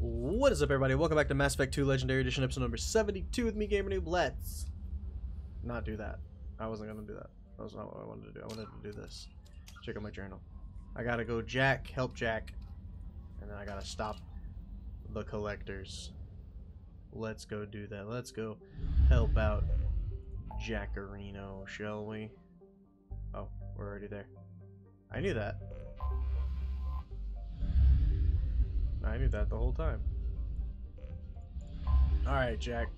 What is up, everybody? Welcome back to Mass Effect 2 Legendary Edition, episode number 72 with me, Gamer Noob. Let's not do that. I wasn't going to do that. That was not what I wanted to do. I wanted to do this. Check out my journal. I got to go Jack, help Jack, and then I got to stop the Collectors. Let's go do that. Let's go help out Jackarino, shall we? Oh, we're already there. I knew that. I knew that the whole time. Alright, Jack.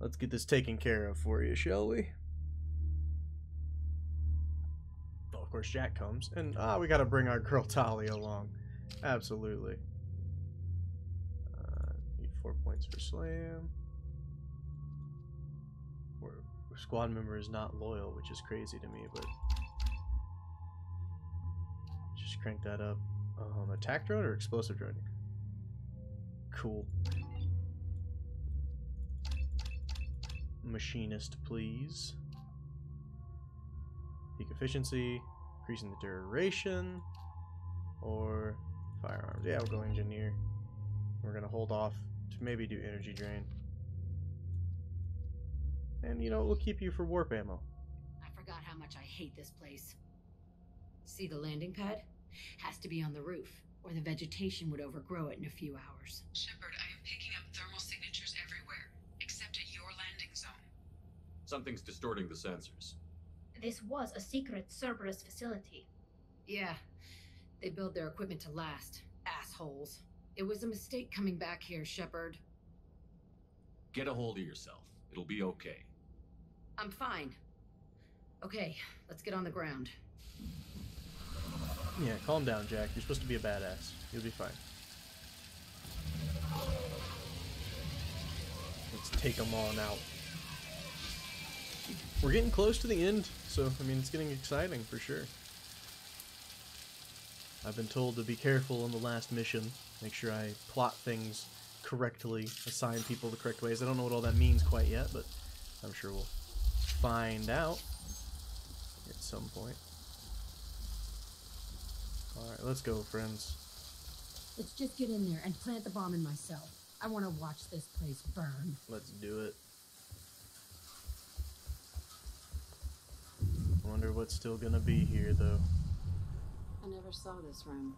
Let's get this taken care of for you, shall we? Oh, of course, Jack comes. And, we gotta bring our girl Tali along. Absolutely. Need 4 points for slam. Our squad member is not loyal, which is crazy to me, but... just crank that up. Attack drone or explosive drone? Cool. Machinist, please. Peak efficiency, increasing the duration, or firearms. Yeah, we'll go engineer. We're gonna hold off to maybe do energy drain. And you know, we'll keep you for warp ammo. I forgot how much I hate this place. See the landing pad? Has to be on the roof, or the vegetation would overgrow it in a few hours. Shepard, I am picking up thermal signatures everywhere, except at your landing zone. Something's distorting the sensors. This was a secret Cerberus facility. Yeah, they build their equipment to last, assholes. It was a mistake coming back here, Shepard. Get a hold of yourself. It'll be okay. I'm fine. Okay, let's get on the ground. Yeah, calm down, Jack. You're supposed to be a badass. You'll be fine. Let's take them all out. We're getting close to the end, so, I mean, it's getting exciting for sure. I've been told to be careful on the last mission. Make sure I plot things correctly, assign people the correct ways. I don't know what all that means quite yet, but I'm sure we'll find out at some point. Alright, let's go, friends. Let's just get in there and plant the bomb in myself. I want to watch this place burn. Let's do it. Wonder what's still gonna be here, though. I never saw this room.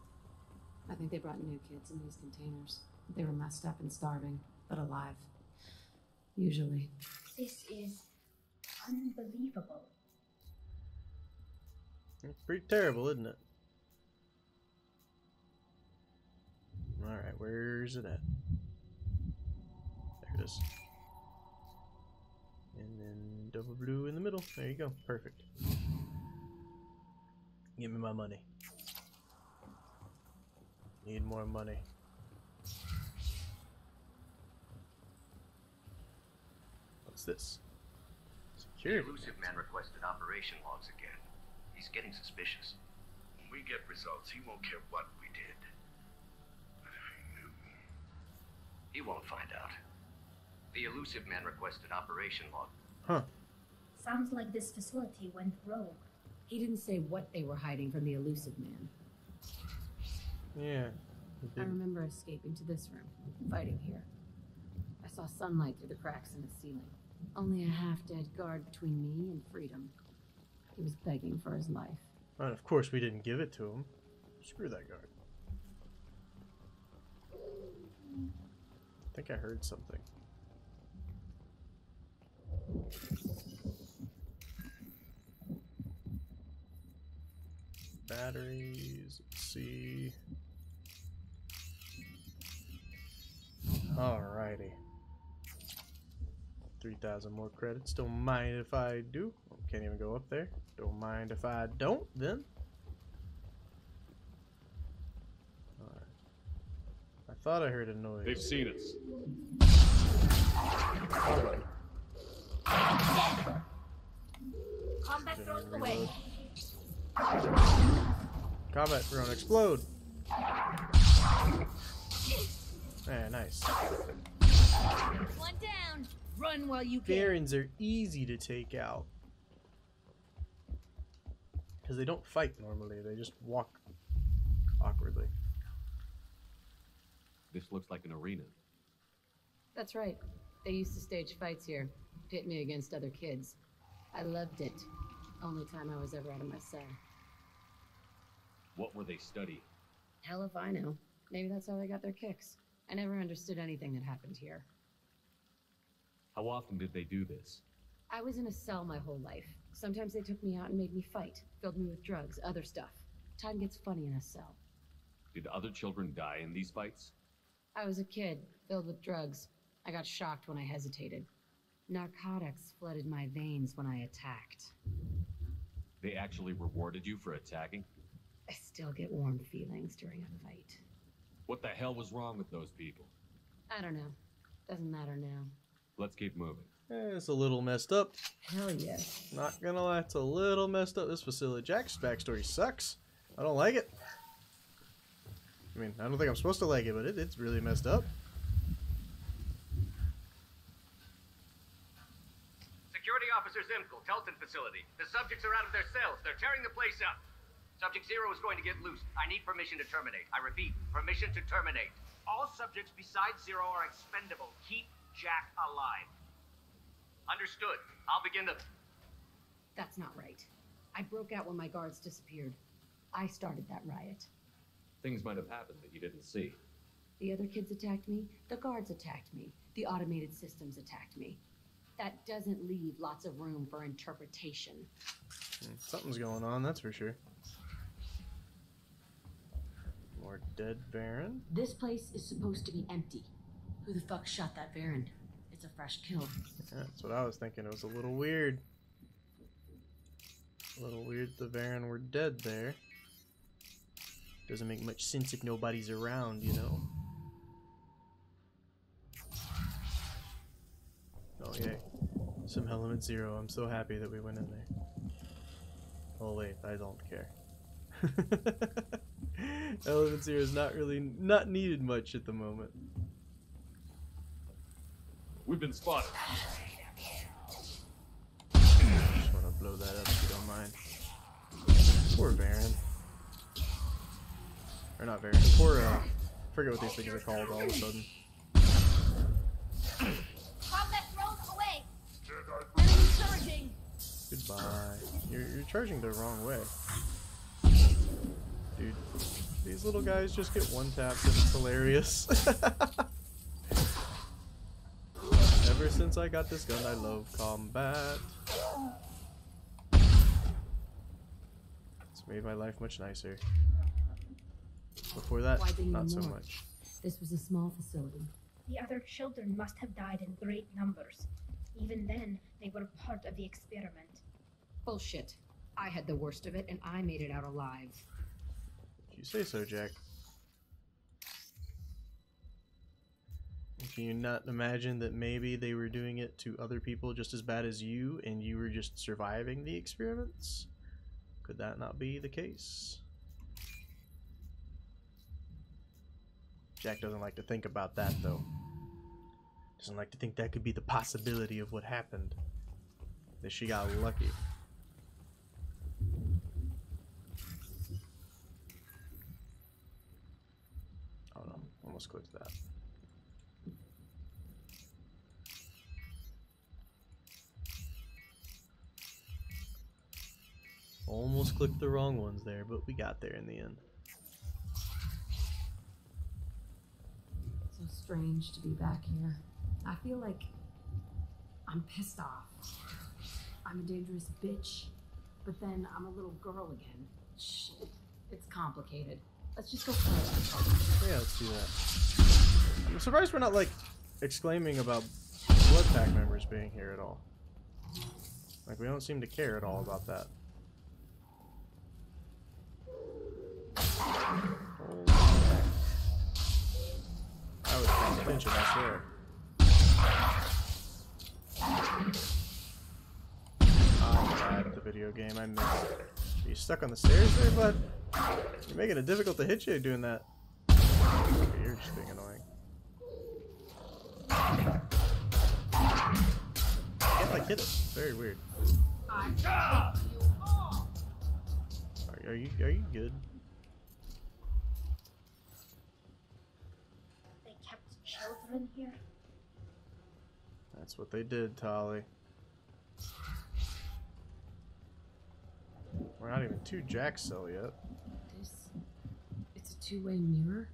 I think they brought new kids in these containers. They were messed up and starving, but alive. Usually. This is unbelievable. It's pretty terrible, isn't it? Alright, where's it at? There it is. And then double blue in the middle. There you go. Perfect. Give me my money. Need more money. What's this? Security. The elusive man requested operation logs again. He's getting suspicious. When we get results, he won't care what we did. He won't find out. The elusive man requested operation log. Huh. Sounds like this facility went rogue. He didn't say what they were hiding from the elusive man. Yeah. I remember escaping to this room, fighting here. I saw sunlight through the cracks in the ceiling. Only a half-dead guard between me and freedom. He was begging for his life. And of course we didn't give it to him. Screw that guard. I think I heard something. Batteries, let's see. Alrighty. 3,000 more credits. Don't mind if I do. Well, can't even go up there. Don't mind if I don't then. I thought I heard a noise. They've seen us. Combat drone away. Combat drone explode. Yeah, nice. One down. Run while you can. Barons are easy to take out. because they don't fight normally. They just walk awkwardly. This looks like an arena. That's right. They used to stage fights here. Pit me against other kids. I loved it. Only time I was ever out of my cell. What were they studying? Hell if I know. Maybe that's how they got their kicks. I never understood anything that happened here. How often did they do this? I was in a cell my whole life. Sometimes they took me out and made me fight, filled me with drugs, other stuff. Time gets funny in a cell. Did other children die in these fights? I was a kid, filled with drugs. I got shocked when I hesitated. Narcotics flooded my veins when I attacked. They actually rewarded you for attacking? I still get warm feelings during a fight. What the hell was wrong with those people? I don't know. Doesn't matter now. Let's keep moving. It's a little messed up. Hell yeah. Not gonna lie, it's a little messed up. This facility. Jack's backstory sucks. I don't like it. I mean, I don't think I'm supposed to like it, but it's really messed up. Security Officer Zimkel, Teltin Facility. The subjects are out of their cells. They're tearing the place up. Subject Zero is going to get loose. I need permission to terminate. I repeat, permission to terminate. All subjects besides Zero are expendable. Keep Jack alive. Understood. I'll begin the... That's not right. I broke out when my guards disappeared. I started that riot. Things might have happened that you didn't see. The other kids attacked me. The guards attacked me. The automated systems attacked me. That doesn't leave lots of room for interpretation. Something's going on, that's for sure. More dead Baron. This place is supposed to be empty. Who the fuck shot that Baron? It's a fresh kill. Yeah, that's what I was thinking. It was a little weird. A little weird the Baron were dead there. Doesn't make much sense if nobody's around, you know. Oh yay. Some element Zero. I'm so happy that we went in there. Oh wait, I don't care. Element Zero is not needed much at the moment. We've been spotted. I just want to blow that up if you don't mind. Poor Baron. Or not Baron. Poor, I forget what these things are called all of a sudden. Combat thrown away. I'm charging. Goodbye. You're charging the wrong way. Dude, these little guys just get one tap and it's hilarious. Ever since I got this gun, I love combat. It's made my life much nicer. Before that, not so much. This was a small facility. The other children must have died in great numbers. Even then, they were part of the experiment. Bullshit. I had the worst of it, and I made it out alive. You say so, Jack. Can you not imagine that maybe they were doing it to other people just as bad as you, and you were just surviving the experiments? Could that not be the case? Jack doesn't like to think about that, though. Doesn't like to think that could be the possibility of what happened. That she got lucky. Oh no, almost clicked that. Almost clicked the wrong ones there, but we got there in the end. So strange to be back here. I feel like I'm pissed off. I'm a dangerous bitch, but then I'm a little girl again. Shit, it's complicated. Let's just go first. Yeah, let's do that. I'm surprised we're not like exclaiming about Blood Pack members being here at all. Like we don't seem to care at all about that. I was paying attention, I swear. I'm bad at the video game, I missed it. Are you stuck on the stairs there, bud? You're making it difficult to hit you doing that. You're just being annoying. I can't like hit it. Very weird. Are you good? They kept children here. That's what they did, Tali. We're not even to Jack's cell yet. This, it's a two-way mirror.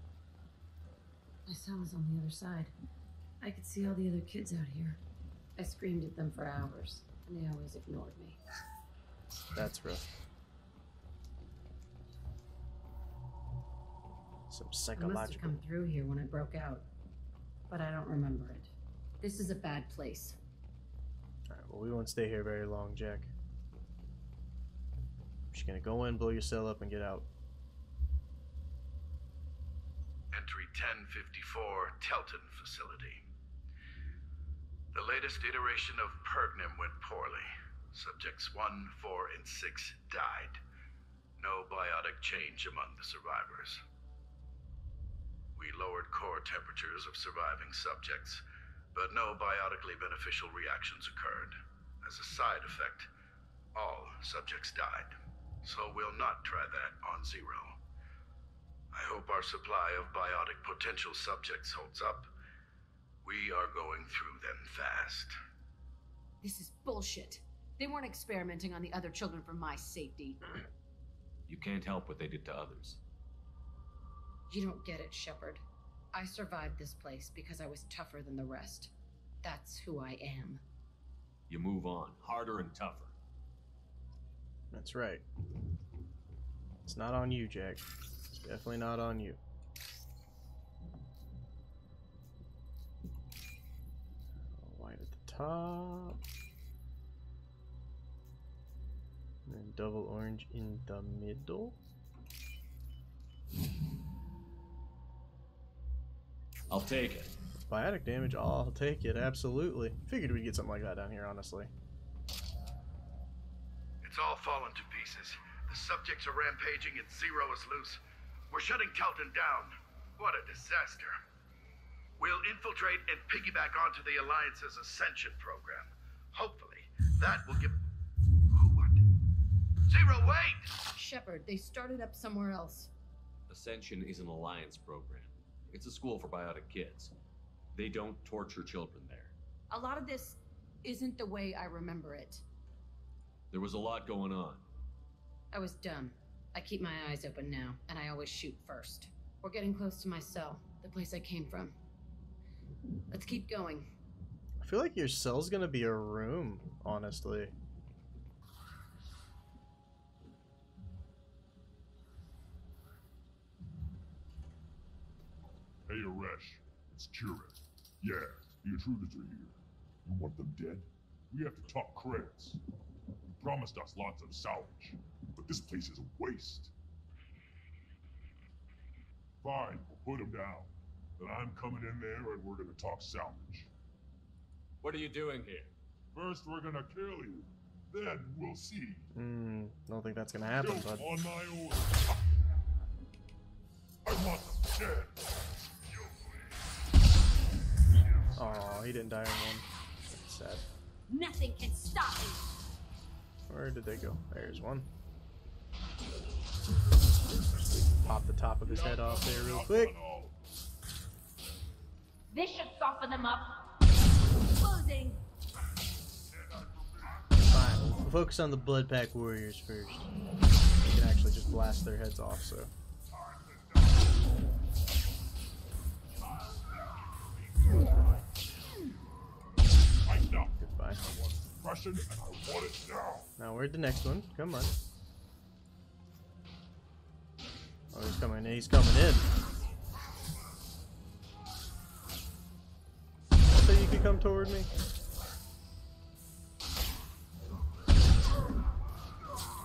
My cell was on the other side. I could see all the other kids out here. I screamed at them for hours, and they always ignored me. That's rough. Some psychological... I must have come through here when I broke out, but I don't remember it. This is a bad place. Alright, well, we won't stay here very long, Jack. I'm just gonna go in, blow your cell up, and get out. Entry 1054, Teltin Facility. The latest iteration of Pergnum went poorly. Subjects 1, 4, and 6 died. No biotic change among the survivors. We lowered core temperatures of surviving subjects, but no biotically beneficial reactions occurred. As a side effect, all subjects died. So we'll not try that on Zero. I hope our supply of biotic potential subjects holds up. We are going through them fast. This is bullshit. They weren't experimenting on the other children for my safety. You can't help what they did to others. You don't get it, Shepard. I survived this place because I was tougher than the rest. That's who I am. You move on, harder and tougher. That's right. It's not on you, Jack. It's definitely not on you. Light at the top. And then double orange in the middle. I'll take it. Biotic damage, I'll take it, absolutely. Figured we'd get something like that down here, honestly. It's all fallen to pieces. The subjects are rampaging and Zero is loose. We're shutting Teltin down. What a disaster. We'll infiltrate and piggyback onto the Alliance's Ascension program. Hopefully, that will give... Who what? Zero, wait! Shepard, they started up somewhere else. Ascension is an Alliance program. It's a school for biotic kids. They don't torture children there. A lot of this isn't the way I remember it. There was a lot going on. I was dumb. I keep my eyes open now, and I always shoot first. We're getting close to my cell, the place I came from. Let's keep going. I feel like your cell's gonna be a room, honestly. Hey, Aresh, it's Qwib. Yeah, the intruders are here. You want them dead? We have to talk credits. You promised us lots of salvage, but this place is a waste. Fine, we'll put them down. But I'm coming in there and we're gonna talk salvage. What are you doing here? First, we're gonna kill you. Then we'll see. Don't think that's gonna happen, bud. On my own. I want them dead. Oh, he didn't die in one. That's sad. Nothing can stop me. Where did they go? There's one. Pop the top of his head off there real quick. This should soften them up. Closing. Fine, we'll focus on the Blood Pack warriors first. We can actually just blast their heads off, so. Goodbye. Now where'd the next one? Come on. Oh, he's coming in. He's coming in. So you could come toward me.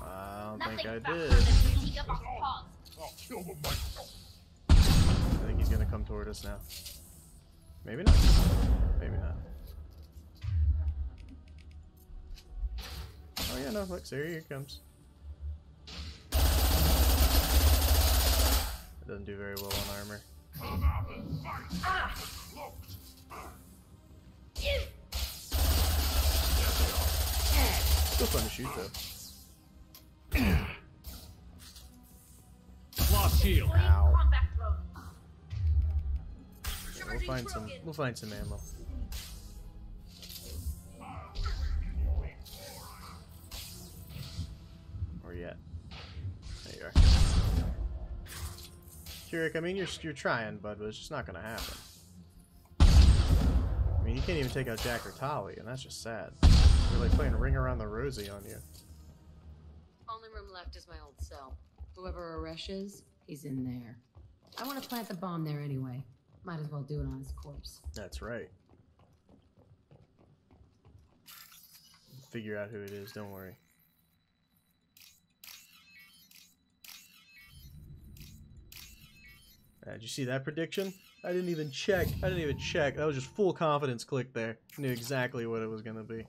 I don't think I did. I think he's gonna come toward us now. Maybe not. Maybe not. Oh yeah, no, look, here he comes. It doesn't do very well on armor. Still fun to shoot though. shield. Ow. Yeah, we'll find some ammo. Or yet. There you are. Kirik, I mean you're trying, bud, but it's just not gonna happen. I mean you can't even take out Jack or Tali, and that's just sad. They're like playing Ring Around the Rosie on you. Only room left is my old cell. Whoever Aresh is, he's in there. I want to plant the bomb there anyway. Might as well do it on his corpse. That's right. Figure out who it is, don't worry. Did you see that prediction? I didn't even check. That was just full confidence click there. I knew exactly what it was going to be.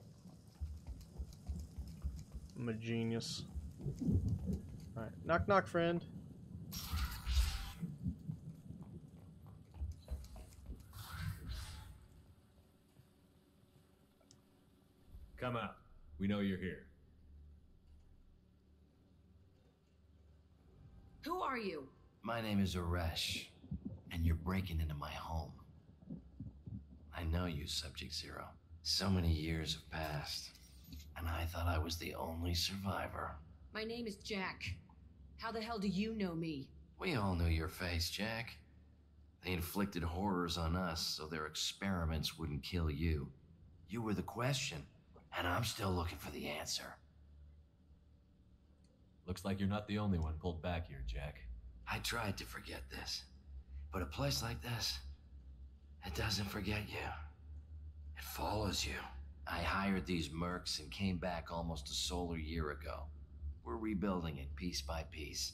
I'm a genius. Alright, knock knock, friend. Come out. We know you're here. Who are you? My name is Aresh, and you're breaking into my home. I know you, Subject Zero. So many years have passed, and I thought I was the only survivor. My name is Jack. How the hell do you know me? We all knew your face, Jack. They inflicted horrors on us so their experiments wouldn't kill you. You were the question, and I'm still looking for the answer. Looks like you're not the only one pulled back here, Jack. I tried to forget this, but a place like this, it doesn't forget you. It follows you. I hired these mercs and came back almost a solar year ago. We're rebuilding it piece by piece.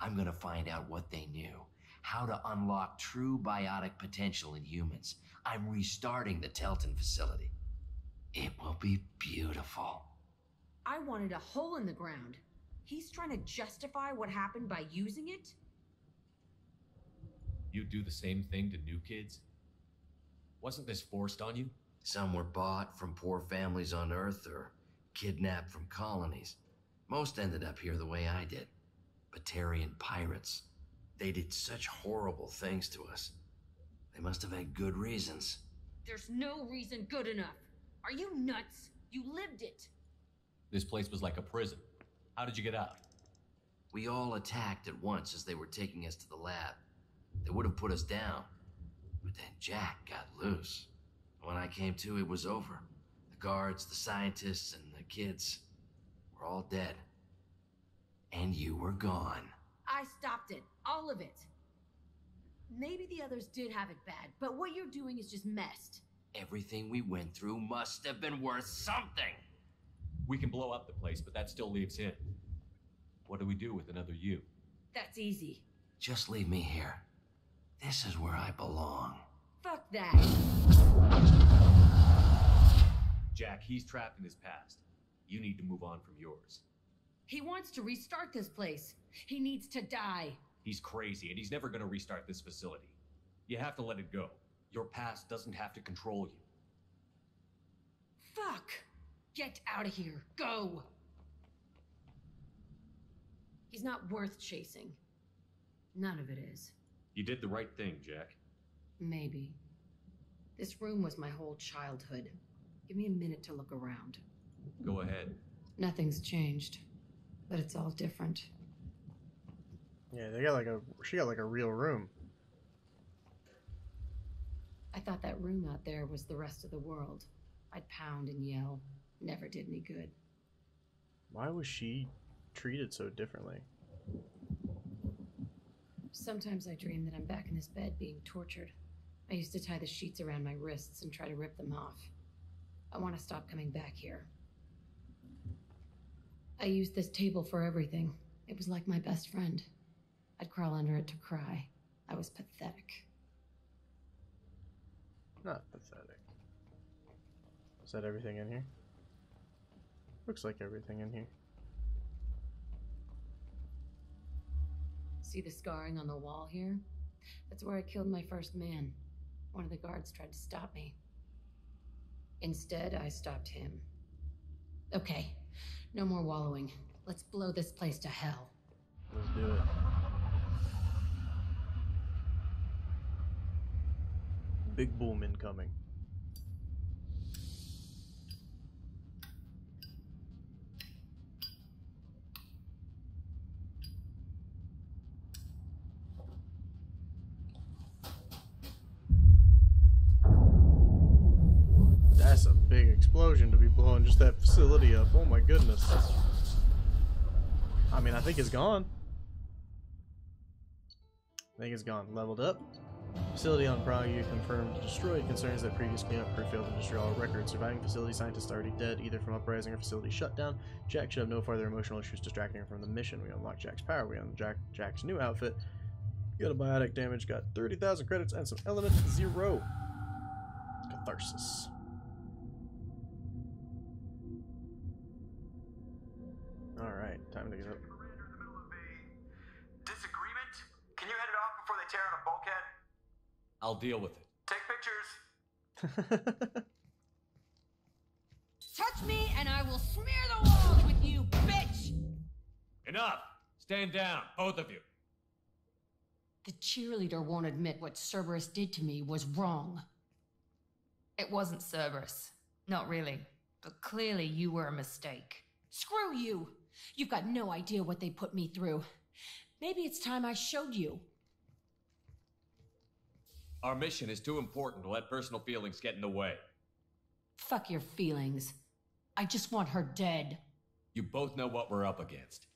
I'm gonna find out what they knew, how to unlock true biotic potential in humans. I'm restarting the Teltin facility. It will be beautiful. I wanted a hole in the ground. He's trying to justify what happened by using it? You do the same thing to new kids? Wasn't this forced on you? Some were bought from poor families on Earth or kidnapped from colonies. Most ended up here the way I did. Batarian pirates. They did such horrible things to us. They must have had good reasons. There's no reason good enough. Are you nuts? You lived it. This place was like a prison. How did you get out? We all attacked at once as they were taking us to the lab. They would have put us down. But then Jack got loose. When I came to, it was over. The guards, the scientists, and the kids... we're all dead. And you were gone. I stopped it. All of it. Maybe the others did have it bad, but what you're doing is just messed. Everything we went through must have been worth something. We can blow up the place, but that still leaves him. What do we do with another you? That's easy. Just leave me here. This is where I belong. Fuck that. Jack, he's trapped in his past. You need to move on from yours. He wants to restart this place. He needs to die. He's crazy, and he's never going to restart this facility. You have to let it go. Your past doesn't have to control you. Fuck! Get out of here. Go! He's not worth chasing. None of it is. You did the right thing, Jack. Maybe. This room was my whole childhood. Give me a minute to look around. Go ahead. Nothing's changed, but it's all different. Yeah, they got like a... she got like a real room. I thought that room out there was the rest of the world. I'd pound and yell. Never did any good. Why was she treated so differently? Sometimes I dream that I'm back in this bed being tortured. I used to tie the sheets around my wrists and try to rip them off. I want to stop coming back here. I used this table for everything. It was like my best friend. I'd crawl under it to cry. I was pathetic. Not pathetic. Is that everything in here? Looks like everything in here. See the scarring on the wall here? That's where I killed my first man. One of the guards tried to stop me. Instead, I stopped him. Okay. No more wallowing. Let's blow this place to hell. Let's do it. Big boom incoming. That's a big explosion to be blowing just that facility up. Oh my goodness. I mean, I think it's gone. I think it's gone. Leveled up. Facility on Prague confirmed destroyed. Concerns that previous cleanup crew failed to destroy all records. Surviving facility scientists already dead, either from uprising or facility shutdown. Jack should have no further emotional issues distracting her from the mission. We unlocked Jack's power. We unlocked Jack's new outfit. Got a biotic damage. Got 30,000 credits and some element zero. Catharsis. All right, time to get up. I'll deal with it. Take pictures. Touch me and I will smear the walls with you, bitch! Enough! Stand down, both of you. The cheerleader won't admit what Cerberus did to me was wrong. It wasn't Cerberus. Not really. But clearly you were a mistake. Screw you! You've got no idea what they put me through. Maybe it's time I showed you. Our mission is too important to let personal feelings get in the way. Fuck your feelings. I just want her dead. You both know what we're up against.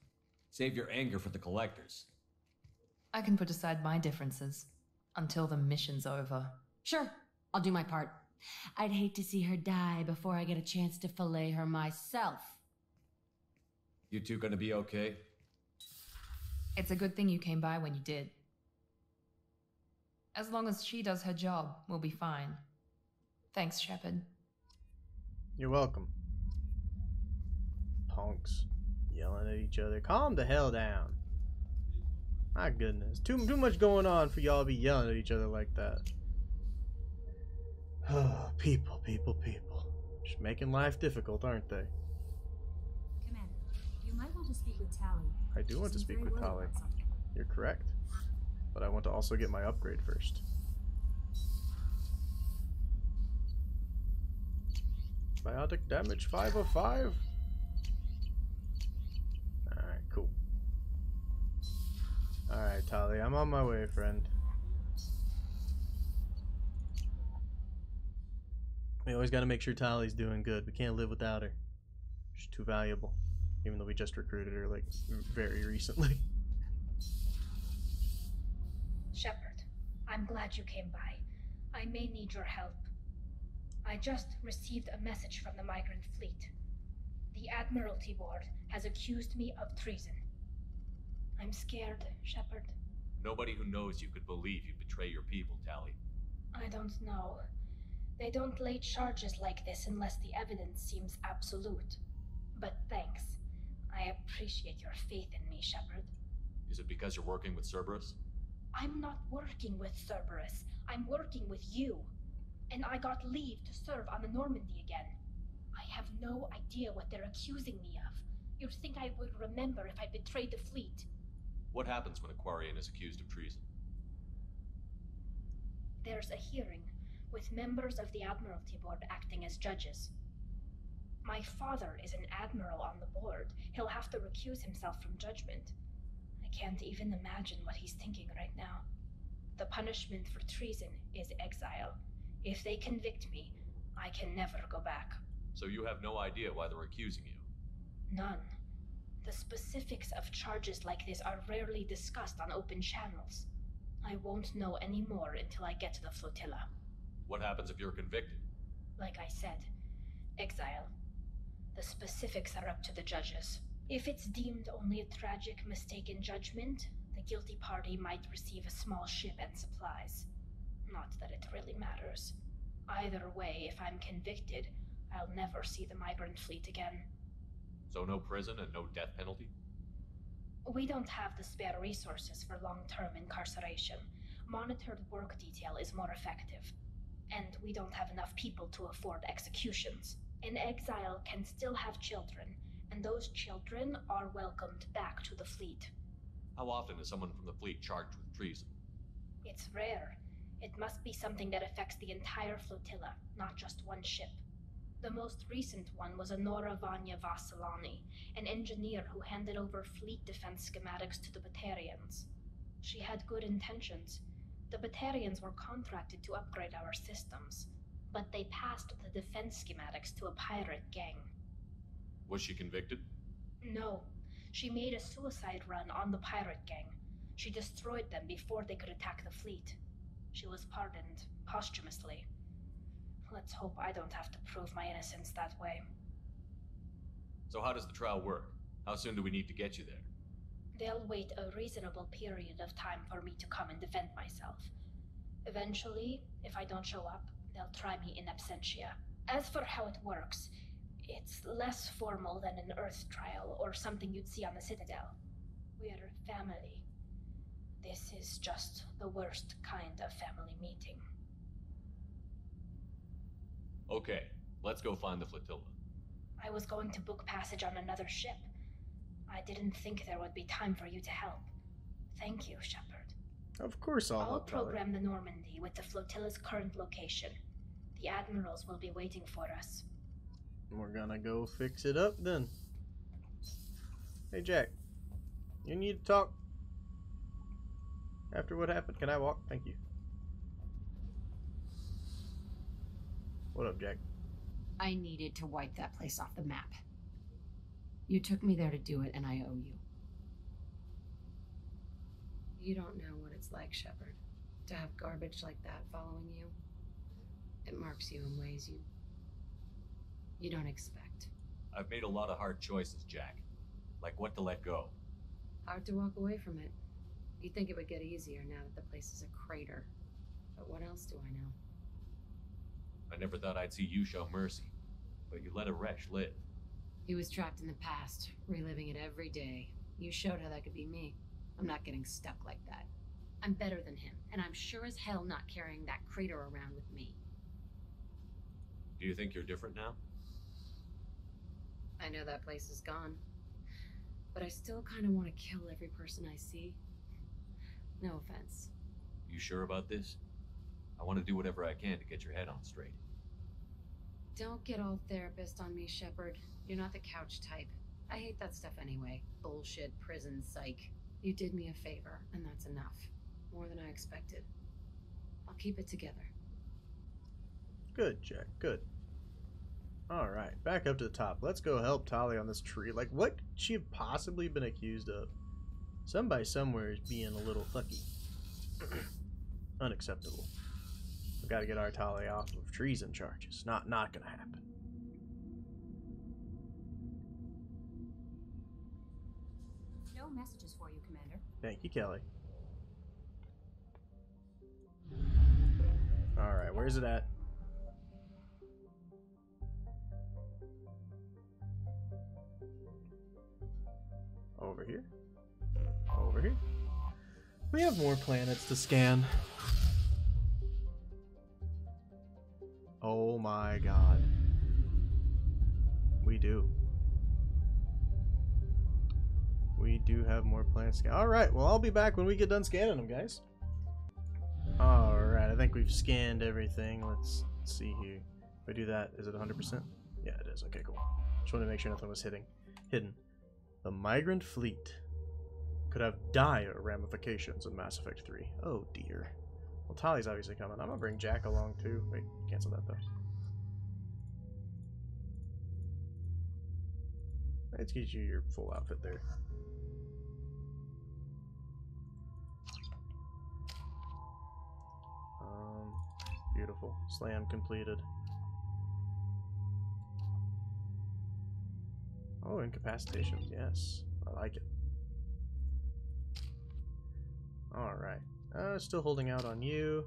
Save your anger for the Collectors. I can put aside my differences until the mission's over. Sure, I'll do my part. I'd hate to see her die before I get a chance to fillet her myself. You two gonna be okay? It's a good thing you came by when you did. As long as she does her job, we'll be fine. Thanks, Shepard. You're welcome. Punks yelling at each other. Calm the hell down. My goodness. Too much going on for y'all to be yelling at each other like that. Oh, people. Just making life difficult, aren't they? Commander, you might want to speak with Tali. I do want to speak with Tali. You're correct. But I want to also get my upgrade first. Biotic damage 5 of 5. Alright, cool. Alright, Tali, I'm on my way, friend. We always gotta make sure Tali's doing good. We can't live without her. She's too valuable. Even though we just recruited her, like, very recently. Shepard, I'm glad you came by. I may need your help. I just received a message from the migrant fleet. The Admiralty Board has accused me of treason. I'm scared, Shepard. Nobody who knows you could believe you betray your people, Tali. I don't know. They don't lay charges like this unless the evidence seems absolute. But thanks. I appreciate your faith in me, Shepard. Is it because you're working with Cerberus? I'm not working with Cerberus. I'm working with you. And I got leave to serve on the Normandy again. I have no idea what they're accusing me of. You'd think I would remember if I betrayed the fleet. What happens when a Quarian is accused of treason? There's a hearing, with members of the Admiralty Board acting as judges. My father is an admiral on the board. He'll have to recuse himself from judgment. Can't even imagine what he's thinking right now. The punishment for treason is exile. If they convict me, I can never go back. So you have no idea why they're accusing you? None. The specifics of charges like this are rarely discussed on open channels. I won't know any more until I get to the flotilla. What happens if you're convicted? Like I said, exile. The specifics are up to the judges. If it's deemed only a tragic mistake in judgment, the guilty party might receive a small ship and supplies. Not that it really matters. Either way, if I'm convicted, I'll never see the migrant fleet again. So no prison and no death penalty? We don't have the spare resources for long-term incarceration. Monitored work detail is more effective. And we don't have enough people to afford executions. An exile can still have children, and those children are welcomed back to the fleet. How often is someone from the fleet charged with treason? It's rare. It must be something that affects the entire flotilla, not just one ship. The most recent one was a Nora Vanya Vassilani, an engineer who handed over fleet defense schematics to the Batarians. She had good intentions. The Batarians were contracted to upgrade our systems, but they passed the defense schematics to a pirate gang. Was she convicted? No. She made a suicide run on the pirate gang. She destroyed them before they could attack the fleet. She was pardoned, posthumously. Let's hope I don't have to prove my innocence that way. So how does the trial work? How soon do we need to get you there? They'll wait a reasonable period of time for me to come and defend myself. Eventually, if I don't show up, they'll try me in absentia. As for how it works, it's less formal than an Earth trial or something you'd see on the Citadel. We're family. This is just the worst kind of family meeting. Okay, let's go find the flotilla. I was going to book passage on another ship. I didn't think there would be time for you to help. Thank you, Shepard. Of course I'll program the Normandy with the flotilla's current location. The admirals will be waiting for us. We're gonna go fix it up then. Hey, Jack. You need to talk. After what happened, can I walk? Thank you. What up, Jack? I needed to wipe that place off the map. You took me there to do it, and I owe you. You don't know what it's like, Shepard, to have garbage like that following you. It marks you in ways you don't expect. I've made a lot of hard choices, Jack. Like what to let go. Hard to walk away from it. You'd think it would get easier now that the place is a crater. But what else do I know? I never thought I'd see you show mercy, but you let Aresh live. He was trapped in the past, reliving it every day. You showed how that could be me. I'm not getting stuck like that. I'm better than him, and I'm sure as hell not carrying that crater around with me. Do you think you're different now? I know that place is gone, but I still kind of want to kill every person I see. No offense. You sure about this? I want to do whatever I can to get your head on straight. Don't get all therapist on me, Shepard. You're not the couch type. I hate that stuff anyway. Bullshit, prison, psych. You did me a favor, and that's enough. More than I expected. I'll keep it together. Good, Jack. Good. Alright, back up to the top. Let's go help Tali on this tree. Like, what could she have possibly been accused of? Somebody somewhere is being a little fucky. Unacceptable. We gotta get our Tali off of treason charges. Not gonna happen. No messages for you, Commander. Thank you, Kelly. Alright, where's it at? Over here? Over here? We have more planets to scan. Oh my god. We do. We do have more planets. Alright, well I'll be back when we get done scanning them, guys. Alright, I think we've scanned everything. Let's see here. If I do that, is it 100%? Yeah, it is. Okay, cool. Just wanted to make sure nothing was hidden. The migrant fleet could have dire ramifications in Mass Effect 3. Oh dear. Well, Tali's obviously coming. I'm gonna bring Jack along too. Wait, cancel that though. Let's get you your full outfit there. Beautiful. Slam completed. Oh, incapacitation. Yes, I like it. All right. Still holding out on you,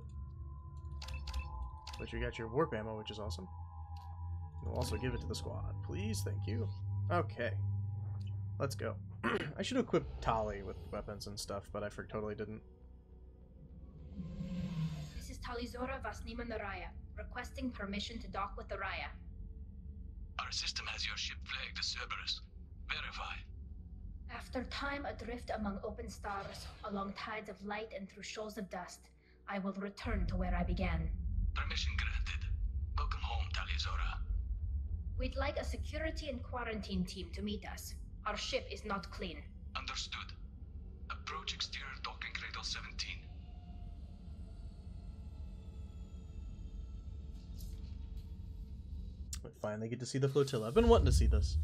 but you got your warp ammo, which is awesome. And we'll also give it to the squad, please. Thank you. Okay, let's go. I should equip Tali with weapons and stuff, but I totally didn't. This is Tali'Zorah vas Neema nar Rayya, requesting permission to dock with the Rayya. Our system has your ship flagged as Cerberus. Verify. After time adrift among open stars, along tides of light and through shoals of dust, I will return to where I began. Permission granted. Welcome home, Tali'Zorah. We'd like a security and quarantine team to meet us. Our ship is not clean. Understood. Approach exterior docking cradle 17. We finally get to see the flotilla. I've been wanting to see this.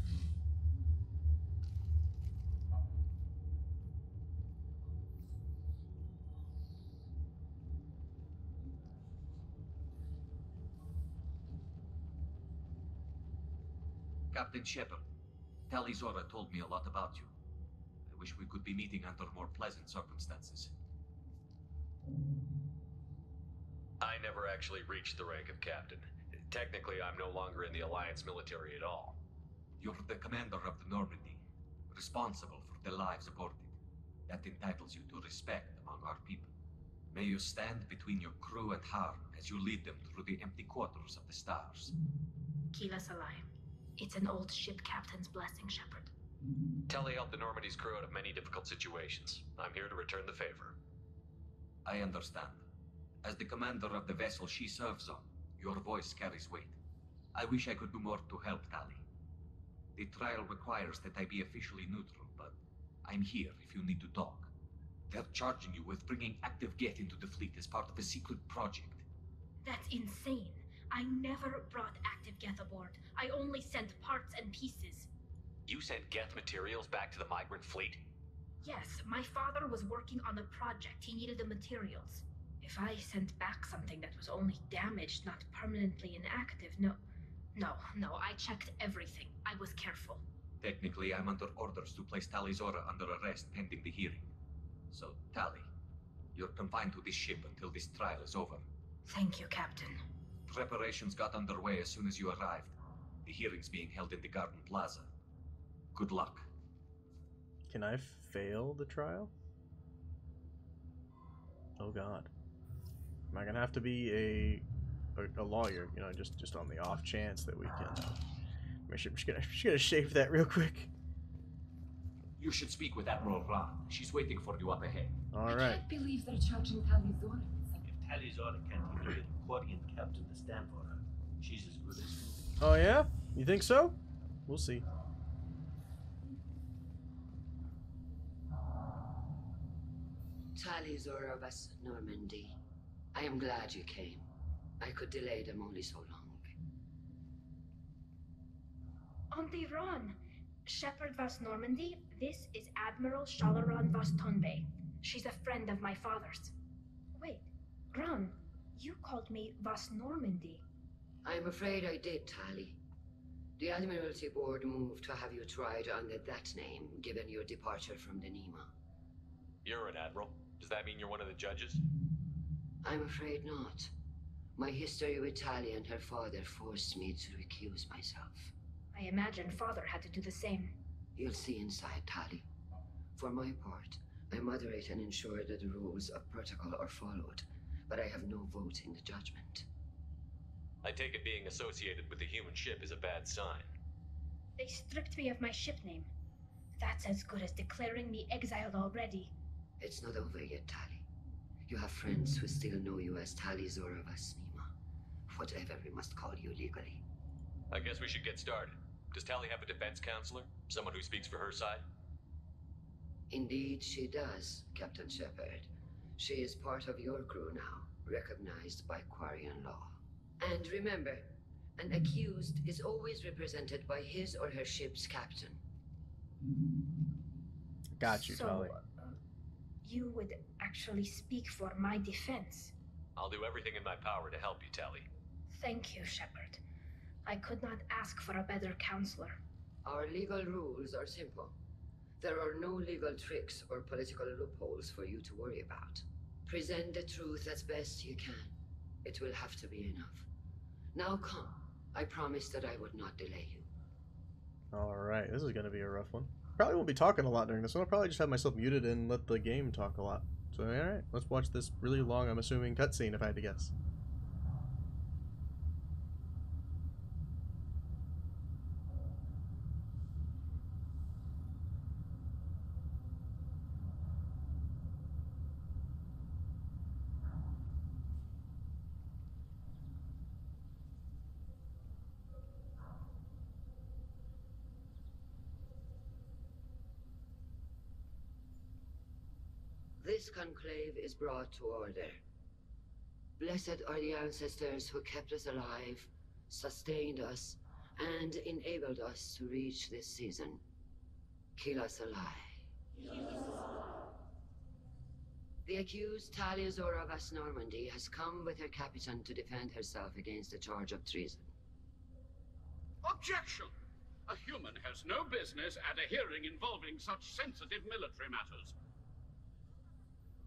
Captain Shepard, Tali'Zorah told me a lot about you. I wish we could be meeting under more pleasant circumstances. I never actually reached the rank of captain. Technically, I'm no longer in the Alliance military at all. You're the commander of the Normandy, responsible for the lives aborted. That entitles you to respect among our people. May you stand between your crew and harm as you lead them through the empty quarters of the stars. Keep us alive. It's an old ship captain's blessing, Shepard. Tali helped the Normandy's crew out of many difficult situations. I'm here to return the favor. I understand. As the commander of the vessel she serves on, your voice carries weight. I wish I could do more to help Tali. The trial requires that I be officially neutral, but I'm here if you need to talk. They're charging you with bringing active Geth into the fleet as part of a secret project. That's insane. I never brought active Geth aboard. I only sent parts and pieces. You sent Geth materials back to the migrant fleet? Yes, my father was working on a project. He needed the materials. If I sent back something that was only damaged, not permanently inactive, no, I checked everything. I was careful. Technically, I'm under orders to place Tali'Zorah under arrest pending the hearing. So, Tali, you're confined to this ship until this trial is over. Thank you, Captain. Preparations got underway as soon as you arrived. The hearing's being held in the Garden Plaza. Good luck. Can I fail the trial? Oh god. Am I gonna have to be a lawyer? You know, just on the off chance that we can. I'm just gonna shave that real quick. You should speak with Admiral Ra. She's waiting for you up ahead. All right. I can't believe they're charging Tali'Zorah. Tali'Zorah can't even get a Quarian captain to stand for her. She's as good as you. Oh yeah? You think so? We'll see. Tali'Zorah vas Normandy. I am glad you came. I could delay them only so long. On the run! Shepard vas Normandy, this is Admiral Shalaran vas Tonbe. She's a friend of my father's. Wait. Ron, you called me vas Normandy. I'm afraid I did, Tali. The Admiralty Board moved to have you tried under that name, given your departure from the Neema. You're an admiral. Does that mean you're one of the judges? I'm afraid not. My history with Tali and her father forced me to recuse myself. I imagine father had to do the same. You'll see inside, Tali. For my part, I moderate and ensure that the rules of protocol are followed. But I have no vote in the judgment. I take it being associated with the human ship is a bad sign. They stripped me of my ship name. That's as good as declaring me exiled already. It's not over yet, Tali. You have friends who still know you as Tali'Zorah vas Neema, whatever we must call you legally. I guess we should get started. Does Tali have a defense counselor? Someone who speaks for her side? Indeed she does, Captain Shepard. She is part of your crew now, recognized by Quarian law. And remember, an accused is always represented by his or her ship's captain. Got you, Tali. So, you would actually speak for my defense? I'll do everything in my power to help you, Tali. Thank you, Shepard. I could not ask for a better counselor. Our legal rules are simple. There are no legal tricks or political loopholes for you to worry about. Present the truth as best you can. It will have to be enough. Now come. I promise that I would not delay you. Alright, this is going to be a rough one. Probably won't be talking a lot during this one. I'll probably just have myself muted and let the game talk a lot. So alright, let's watch this really long, I'm assuming, cutscene if I had to guess. this conclave is brought to order. Blessed are the ancestors who kept us alive, sustained us, and enabled us to reach this season. Kill us alive. Kill us alive. The accused Tali'Zorah vas Normandy has come with her captain to defend herself against a charge of treason. Objection! A human has no business at a hearing involving such sensitive military matters.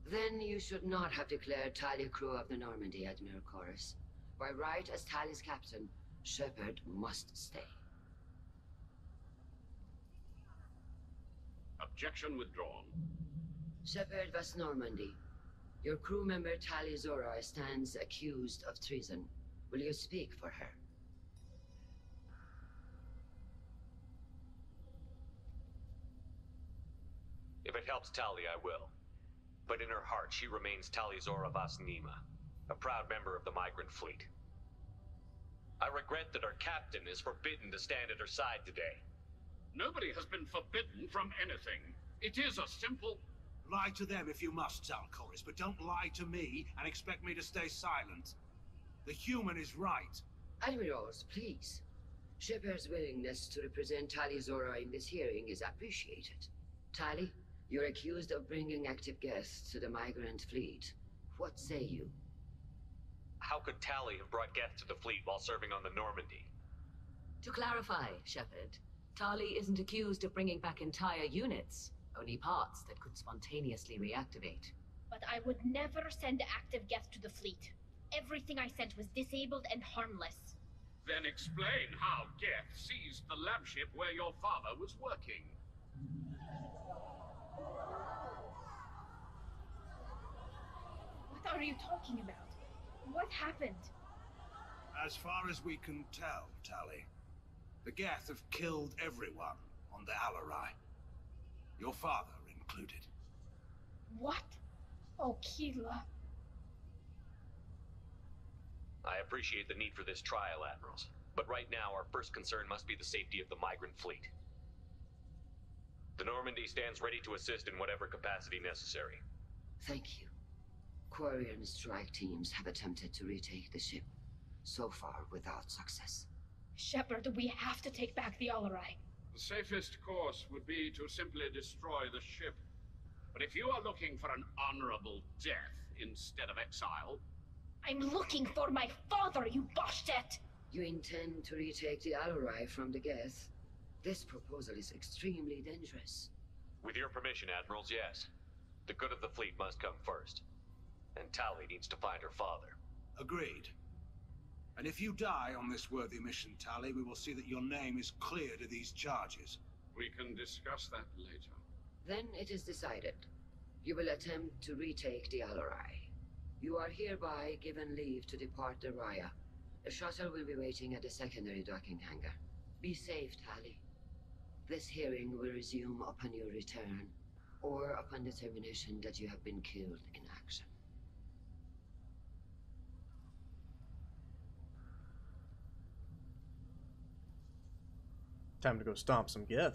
Then you should not have declared Tali crew of the Normandy, Admiral Koris. By right as Tali's captain, Shepard must stay. Objection withdrawn. Shepard vas Normandy, your crew member Tali'Zorah stands accused of treason. Will you speak for her? If it helps Tali, I will. But in her heart, she remains Tali'Zorah vas Neema, a proud member of the migrant fleet. I regret that our captain is forbidden to stand at her side today. Nobody has been forbidden from anything. It is a simple... Lie to them if you must, Koris, but don't lie to me and expect me to stay silent. The human is right. Admirals, please. Shepard's willingness to represent Tali'Zorah in this hearing is appreciated. Tali, you're accused of bringing active Geth to the migrant fleet. What say you? How could Tali have brought Geth to the fleet while serving on the Normandy? To clarify, Shepard, Tali isn't accused of bringing back entire units, only parts that could spontaneously reactivate. But I would never send active Geth to the fleet. Everything I sent was disabled and harmless. Then explain how Geth seized the lab ship where your father was working. What are you talking about? What happened? As far as we can tell, Tali, the Geth have killed everyone on the Alarai. Your father included. What? Oh, Keela. I appreciate the need for this trial, Admirals. But right now, our first concern must be the safety of the migrant fleet. The Normandy stands ready to assist in whatever capacity necessary. Thank you. Quarian strike teams have attempted to retake the ship, so far without success. Shepard, we have to take back the Alarai. The safest course would be to simply destroy the ship. But if you are looking for an honorable death instead of exile... I'm looking for my father, you boshtet! You intend to retake the Alarai from the Geth? This proposal is extremely dangerous. With your permission, Admirals, yes. The good of the fleet must come first. And Tali needs to find her father. Agreed. And if you die on this worthy mission, Tali, we will see that your name is cleared of these charges. We can discuss that later. Then it is decided. You will attempt to retake the Alarai. You are hereby given leave to depart the Rayya. A shuttle will be waiting at the secondary docking hangar. Be safe, Tali. This hearing will resume upon your return, or upon determination that you have been killed in action. Time to go stomp some Geth.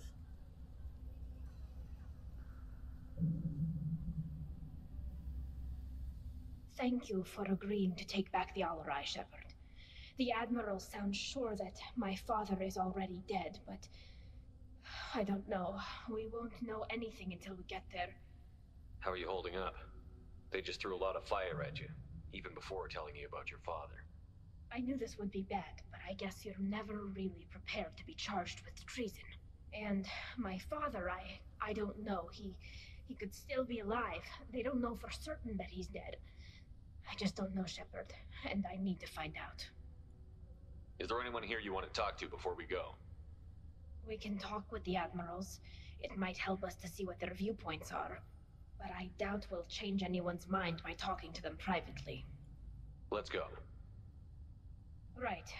Thank you for agreeing to take back the Alarai, Shepard. The Admiral sounds sure that my father is already dead, but I don't know. We won't know anything until we get there. How are you holding up? They just threw a lot of fire at you, even before telling you about your father. I knew this would be bad, but I guess you're never really prepared to be charged with treason. And my father, I don't know. He could still be alive. They don't know for certain that he's dead. I just don't know, Shepard, and I need to find out. Is there anyone here you want to talk to before we go? We can talk with the Admirals. It might help us to see what their viewpoints are. But I doubt we'll change anyone's mind by talking to them privately. Let's go. Right.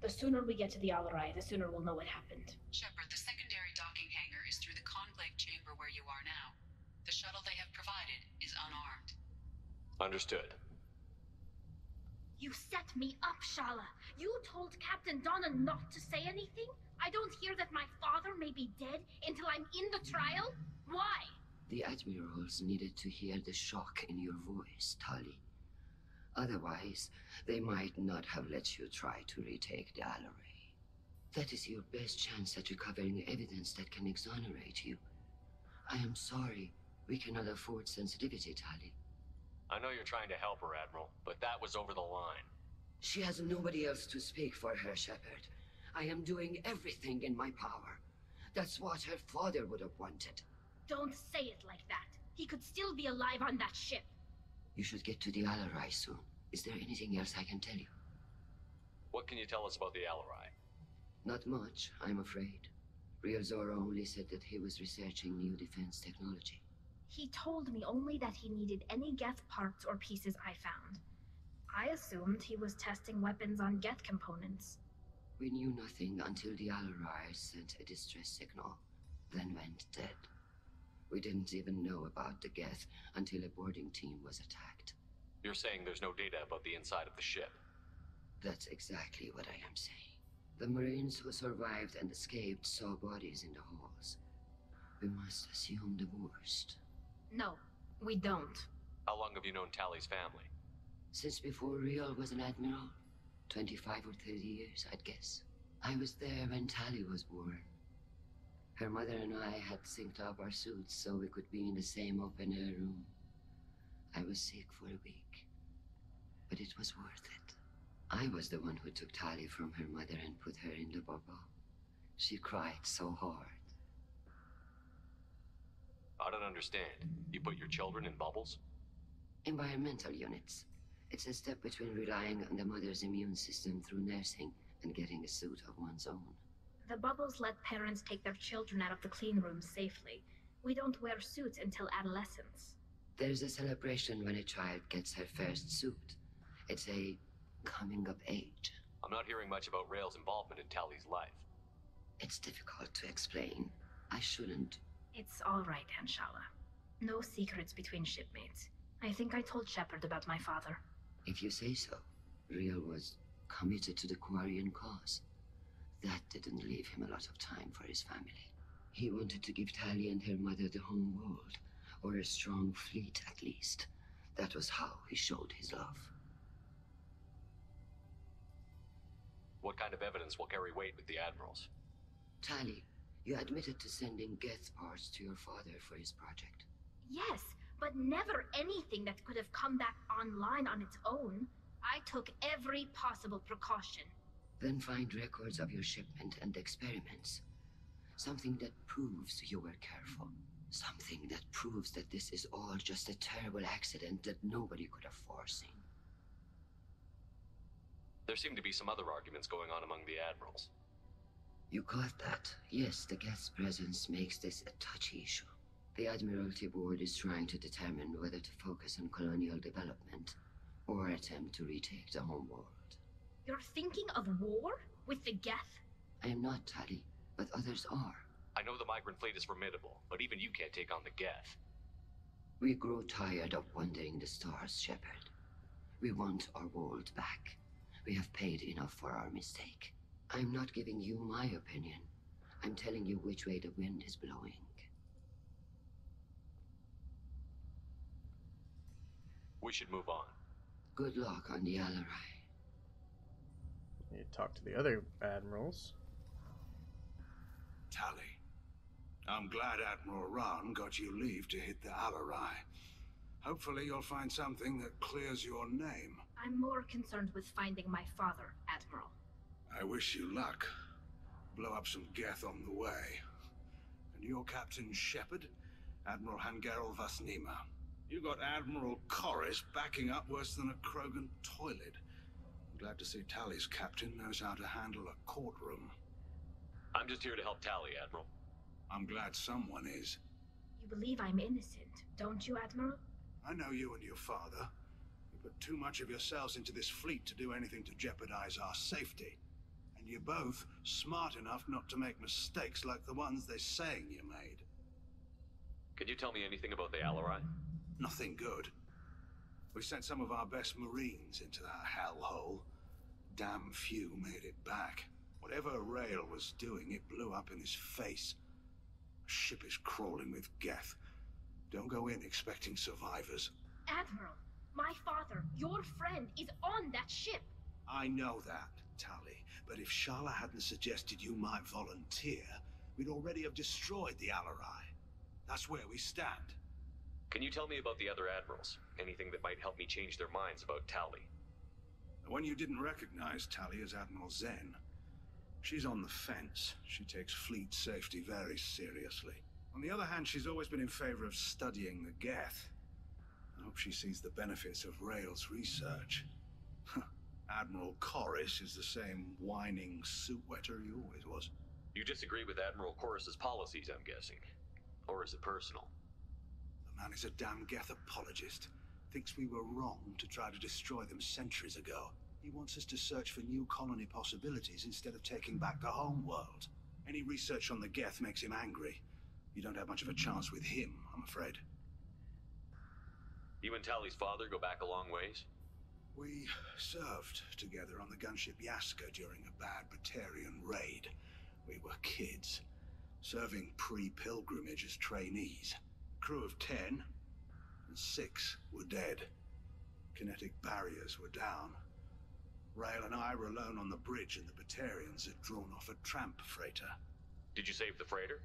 The sooner we get to the Alarai, the sooner we'll know what happened. Shepard, the secondary docking hangar is through the conclave chamber where you are now. The shuttle they have provided is unarmed. Understood. You set me up, Shala. You told Captain Donna not to say anything? I don't hear that my father may be dead until I'm in the trial? Why? The admirals needed to hear the shock in your voice, Tali. Otherwise, they might not have let you try to retake the Alarai. That is your best chance at recovering evidence that can exonerate you. I am sorry, we cannot afford sensitivity, Tali. I know you're trying to help her, Admiral, but that was over the line. She has nobody else to speak for her, Shepard. I am doing everything in my power. That's what her father would have wanted. Don't say it like that. He could still be alive on that ship. You should get to the Alarai soon. Is there anything else I can tell you? What can you tell us about the Alarai? Not much, I'm afraid. Rael'Zorah only said that he was researching new defense technology. He told me only that he needed any Geth parts or pieces I found. I assumed he was testing weapons on Geth components. We knew nothing until the Alarai sent a distress signal, then went dead. We didn't even know about the Geth until a boarding team was attacked. You're saying there's no data about the inside of the ship? That's exactly what I am saying. The Marines who survived and escaped saw bodies in the halls. We must assume the worst. No, we don't. How long have you known Tali's family? Since before Rael was an admiral. 25 or 30 years, I'd guess. I was there when Tali was born. Her mother and I had synced up our suits so we could be in the same open-air room. I was sick for a week, but it was worth it. I was the one who took Tali from her mother and put her in the bubble. She cried so hard. I don't understand. You put your children in bubbles? Environmental units. It's a step between relying on the mother's immune system through nursing and getting a suit of one's own. The bubbles let parents take their children out of the clean room safely. We don't wear suits until adolescence. There's a celebration when a child gets her first suit. It's a coming of age. I'm not hearing much about Rael's involvement in Tali's life. It's difficult to explain. I shouldn't. It's all right, Anshala. No secrets between shipmates. I think I told Shepard about my father. If you say so. Rael was committed to the Quarian cause. That didn't leave him a lot of time for his family. He wanted to give Tali and her mother the home world, or a strong fleet at least. That was how he showed his love. What kind of evidence will carry weight with the admirals? Tali, you admitted to sending Geth parts to your father for his project. Yes, but never anything that could have come back online on its own. I took every possible precaution. Then find records of your shipment and experiments. Something that proves you were careful. Something that proves that this is all just a terrible accident that nobody could have foreseen. There seem to be some other arguments going on among the admirals. You caught that. Yes, the Geth's presence makes this a touchy issue. The Admiralty Board is trying to determine whether to focus on colonial development or attempt to retake the homeworld. You're thinking of war? With the Geth? I am not, Tali, but others are. I know the migrant fleet is formidable, but even you can't take on the Geth. We grow tired of wandering the stars, Shepard. We want our world back. We have paid enough for our mistake. I'm not giving you my opinion. I'm telling you which way the wind is blowing. We should move on. Good luck on the Alarai. You talk to the other admirals. Tali, I'm glad Admiral Ron got you leave to hit the Alarai. Hopefully you'll find something that clears your name. I'm more concerned with finding my father, Admiral. I wish you luck. Blow up some Geth on the way. And you're Captain Shepard, Admiral Hangarel vas Neema. You got Admiral Koris backing up worse than a Krogan toilet. Glad to see Tali's captain knows how to handle a courtroom. I'm just here to help Tali, Admiral. I'm glad someone is. You believe I'm innocent, don't you, Admiral? I know you and your father. You put too much of yourselves into this fleet to do anything to jeopardize our safety. And you're both smart enough not to make mistakes like the ones they're saying you made. Could you tell me anything about the Alarai? Nothing good. We sent some of our best Marines into that hellhole. Damn few made it back. Whatever Rael was doing, it blew up in his face. A ship is crawling with Geth. Don't go in expecting survivors. Admiral, my father, your friend, is on that ship. I know that, Tali, but if Shala hadn't suggested you might volunteer, we'd already have destroyed the Alarai. That's where we stand. Can you tell me about the other admirals? Anything that might help me change their minds about Tali? The one you didn't recognize, Tali, is Admiral Zen. She's on the fence. She takes fleet safety very seriously. On the other hand, she's always been in favor of studying the Geth. I hope she sees the benefits of Rael's research. Admiral Koris is the same whining suit-wetter he always was. You disagree with Admiral Koris's policies, I'm guessing. Or is it personal? The man is a damn Geth apologist. Thinks we were wrong to try to destroy them centuries ago. He wants us to search for new colony possibilities instead of taking back the home world. Any research on the Geth makes him angry. You don't have much of a chance with him, I'm afraid. You and Tali's father go back a long ways? We served together on the gunship Yaska during a bad Batarian raid. We were kids, serving pre-pilgrimage as trainees. A crew of 10, and 6 were dead. Kinetic barriers were down. Rael and I were alone on the bridge, and the Batarians had drawn off a tramp freighter. Did you save the freighter?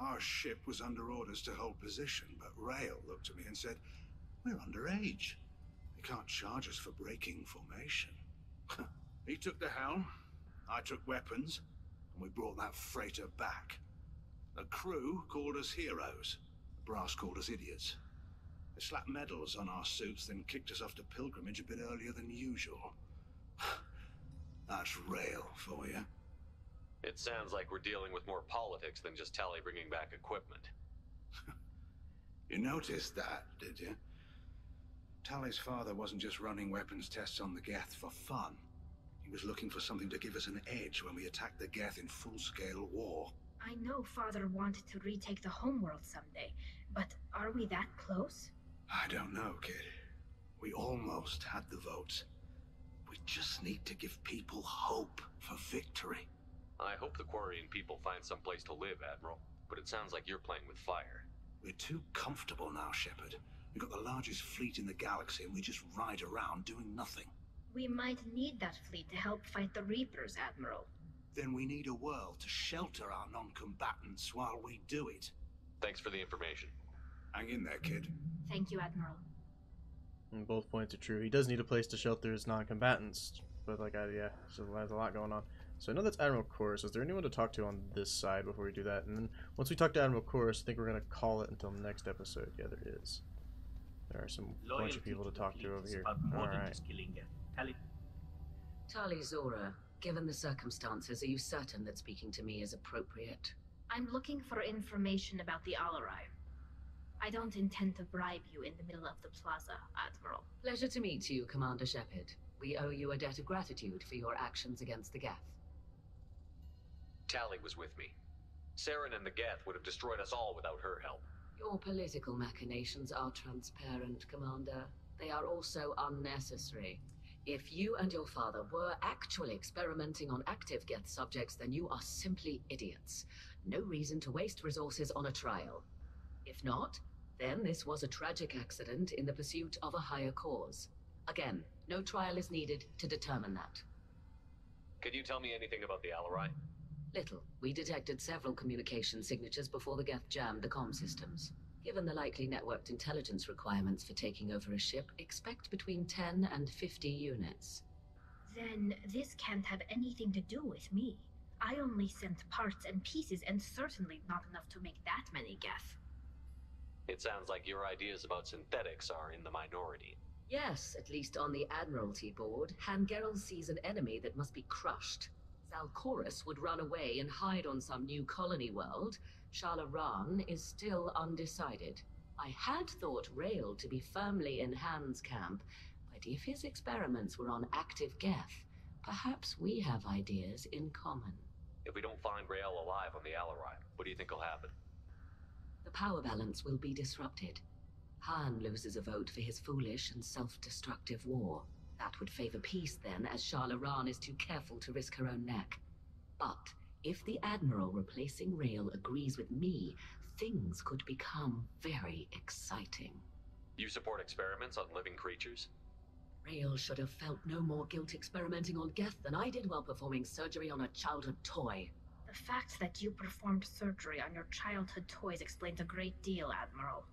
Our ship was under orders to hold position, but Rael looked at me and said, "We're underage. They can't charge us for breaking formation." He took the helm, I took weapons, and we brought that freighter back. The crew called us heroes. The brass called us idiots. They slapped medals on our suits, then kicked us off to pilgrimage a bit earlier than usual. That's Rael for you. It sounds like we're dealing with more politics than just Tali bringing back equipment. You noticed that, did you? Tali's father wasn't just running weapons tests on the Geth for fun. He was looking for something to give us an edge when we attacked the Geth in full-scale war. I know Father wanted to retake the homeworld someday, but are we that close? I don't know, kid. We almost had the votes. We just need to give people hope for victory. I hope the Quarian people find some place to live, Admiral, but it sounds like you're playing with fire. We're too comfortable now, Shepard. We've got the largest fleet in the galaxy, and we just ride around doing nothing. We might need that fleet to help fight the Reapers, Admiral. Then we need a world to shelter our non-combatants while we do it. Thanks for the information. Hang in there, kid. Thank you, Admiral. And both points are true. He does need a place to shelter his non-combatants. But like, yeah, so there's a lot going on. So I know that's Admiral Koris. Is there anyone to talk to on this side before we do that? And then once we talk to Admiral Koris, I think we're going to call it until next episode. Yeah, there is. There are some bunch of people to talk to over here. All right. Tali'Zorah, given the circumstances, are you certain that speaking to me is appropriate? I'm looking for information about the Alarai. I don't intend to bribe you in the middle of the plaza, Admiral. Pleasure to meet you, Commander Shepard. We owe you a debt of gratitude for your actions against the Geth. Tali was with me. Saren and the Geth would have destroyed us all without her help. Your political machinations are transparent, Commander. They are also unnecessary. If you and your father were actually experimenting on active Geth subjects, then you are simply idiots. No reason to waste resources on a trial. If not, then this was a tragic accident in the pursuit of a higher cause. Again, no trial is needed to determine that. Could you tell me anything about the Alarai? Little. We detected several communication signatures before the Geth jammed the comm systems. Given the likely networked intelligence requirements for taking over a ship, expect between 10 and 50 units. Then this can't have anything to do with me. I only sent parts and pieces, and certainly not enough to make that many Geth. It sounds like your ideas about synthetics are in the minority. Yes, at least on the Admiralty board, Hangerel sees an enemy that must be crushed. Zal'Koris would run away and hide on some new colony world. Shalaran is still undecided. I had thought Rael to be firmly in Han's camp, but if his experiments were on active Geth, perhaps we have ideas in common. If we don't find Rael alive on the Alarai, what do you think will happen? The power balance will be disrupted. Han loses a vote for his foolish and self-destructive war. That would favor peace then, as Shalaran is too careful to risk her own neck. But if the Admiral replacing Rael agrees with me, things could become very exciting. You support experiments on living creatures? Rael should have felt no more guilt experimenting on Geth than I did while performing surgery on a childhood toy. The fact that you performed surgery on your childhood toys explains a great deal, Admiral.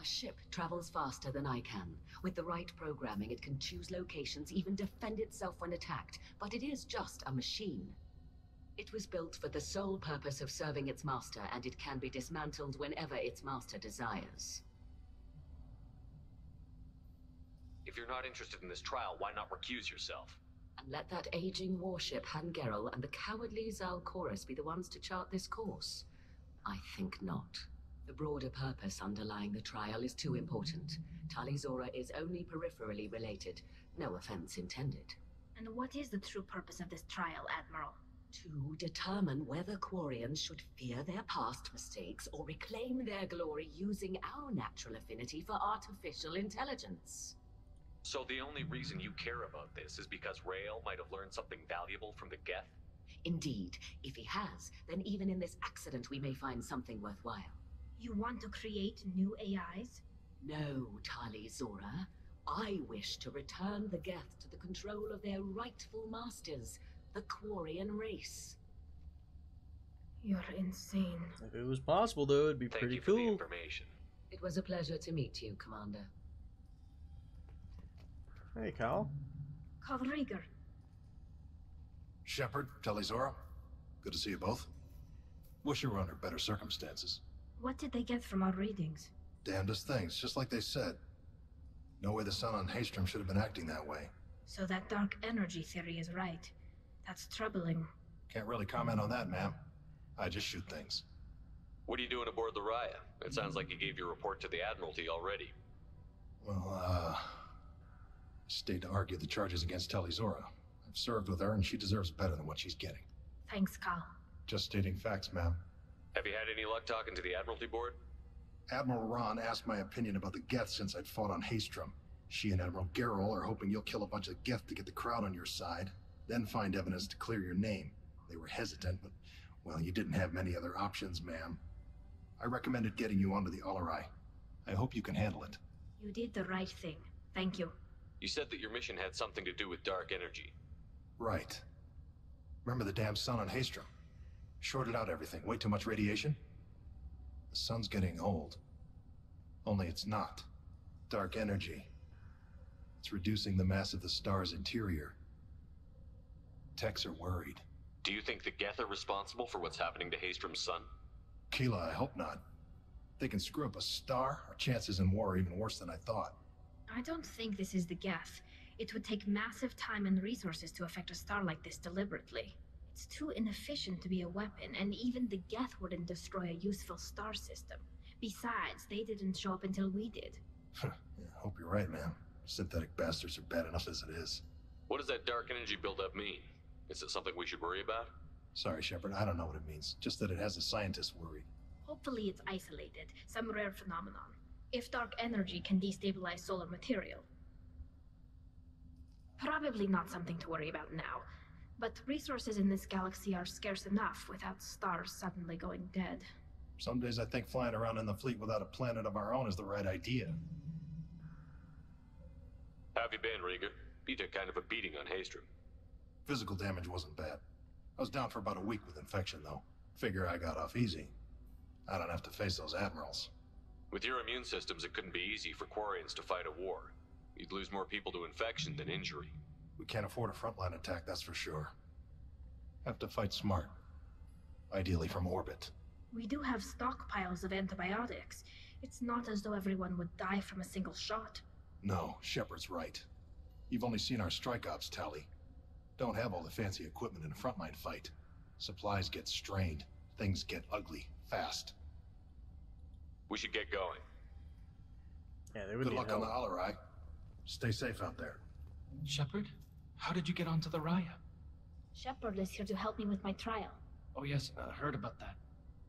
A ship travels faster than I can. With the right programming, it can choose locations, even defend itself when attacked, but it is just a machine. It was built for the sole purpose of serving its master, and it can be dismantled whenever its master desires. If you're not interested in this trial, why not recuse yourself? And let that aging warship Hangerel and the cowardly Zal Koris be the ones to chart this course? I think not. The broader purpose underlying the trial is too important. Tali'Zorah is only peripherally related, no offense intended. And what is the true purpose of this trial, Admiral? To determine whether Quarians should fear their past mistakes or reclaim their glory using our natural affinity for artificial intelligence. So the only reason you care about this is because Rael might have learned something valuable from the Geth? Indeed. If he has, then even in this accident we may find something worthwhile. You want to create new AIs? No, Tali'Zorah. I wish to return the Geth to the control of their rightful masters, the Quarian race. You're insane. If it was possible, though, it'd be pretty cool. Thank you for the information. It was a pleasure to meet you, Commander. Hey, Kal. Kal'Reegar. Shepard, Tali'Zorah. Good to see you both. Wish you were under better circumstances. What did they get from our readings? Damnedest things, just like they said. No way the sun on Haestrom should have been acting that way. So that dark energy theory is right. That's troubling. Can't really comment on that, ma'am. I just shoot things. What are you doing aboard the Rayya? It sounds like you gave your report to the Admiralty already. Well, stayed to argue the charges against Tali'Zorah. I've served with her, and she deserves better than what she's getting. Thanks, Kal. Just stating facts, ma'am. Have you had any luck talking to the Admiralty Board? Admiral Ron asked my opinion about the Geth since I'd fought on Haestrom. She and Admiral Garrel are hoping you'll kill a bunch of Geth to get the crowd on your side, then find evidence to clear your name. They were hesitant, but, well, you didn't have many other options, ma'am. I recommended getting you onto the Alarai. I hope you can handle it. You did the right thing. Thank you. You said that your mission had something to do with dark energy. Right. Remember the damn sun on Haestrom? Shorted out everything. Way too much radiation? The sun's getting old. Only it's not. Dark energy. It's reducing the mass of the star's interior. Techs are worried. Do you think the Geth are responsible for what's happening to Haestrom's sun? Keela, I hope not. They can screw up a star, our chances in war are even worse than I thought. I don't think this is the Geth. It would take massive time and resources to affect a star like this deliberately. It's too inefficient to be a weapon, and even the Geth wouldn't destroy a useful star system. Besides, they didn't show up until we did. I hope you're right, ma'am. Synthetic bastards are bad enough as it is. What does that dark energy buildup mean? Is it something we should worry about? Sorry, Shepard, I don't know what it means. Just that it has the scientists worried. Hopefully it's isolated, some rare phenomenon. If dark energy can destabilize solar material. Probably not something to worry about now. But resources in this galaxy are scarce enough without stars suddenly going dead. Some days I think flying around in the fleet without a planet of our own is the right idea. How have you been, Rayya? You took kind of a beating on Haestrom. Physical damage wasn't bad. I was down for about a week with infection, though. Figure I got off easy. I don't have to face those admirals. With your immune systems, it couldn't be easy for Quarians to fight a war. You'd lose more people to infection than injury. We can't afford a frontline attack, that's for sure. Have to fight smart. Ideally from orbit. We do have stockpiles of antibiotics. It's not as though everyone would die from a single shot. No, Shepard's right. You've only seen our strike ops, Tali. Don't have all the fancy equipment in a frontline fight. Supplies get strained. Things get ugly, fast. We should get going. Yeah, they would. Good luck on the Alarai. Stay safe out there. Shepard, how did you get onto the Rayya? Shepard is here to help me with my trial. Oh yes, I heard about that.